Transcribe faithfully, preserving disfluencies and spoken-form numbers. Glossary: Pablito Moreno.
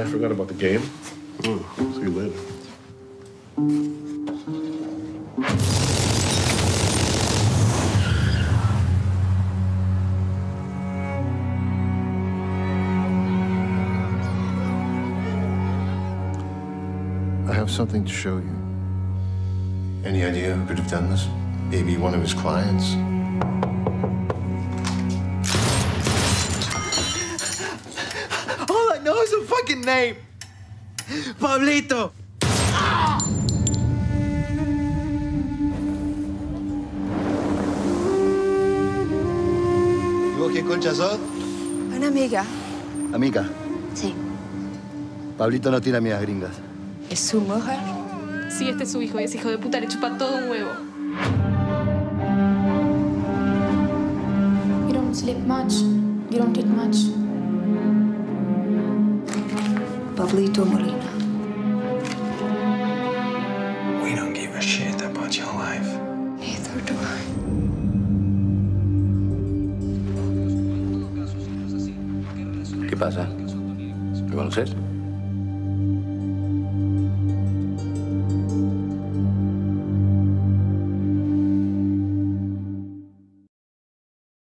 I forgot about the game. Ooh, see you later. I have something to show you. Any idea who could have done this? Maybe one of his clients? All I know is a fucking name. Pablito. Ah! You okay con Chazot? Una amiga. Amiga? Sí. Pablito no tira amigas gringas. ¿Es su mujer? Sí, este es su hijo y ese hijo de puta le chupa todo un huevo. You don't sleep much. You don't eat much. Pablito Moreno. We don't give a shit about your life. Neither do I. ¿Qué pasa? ¿Me conoces?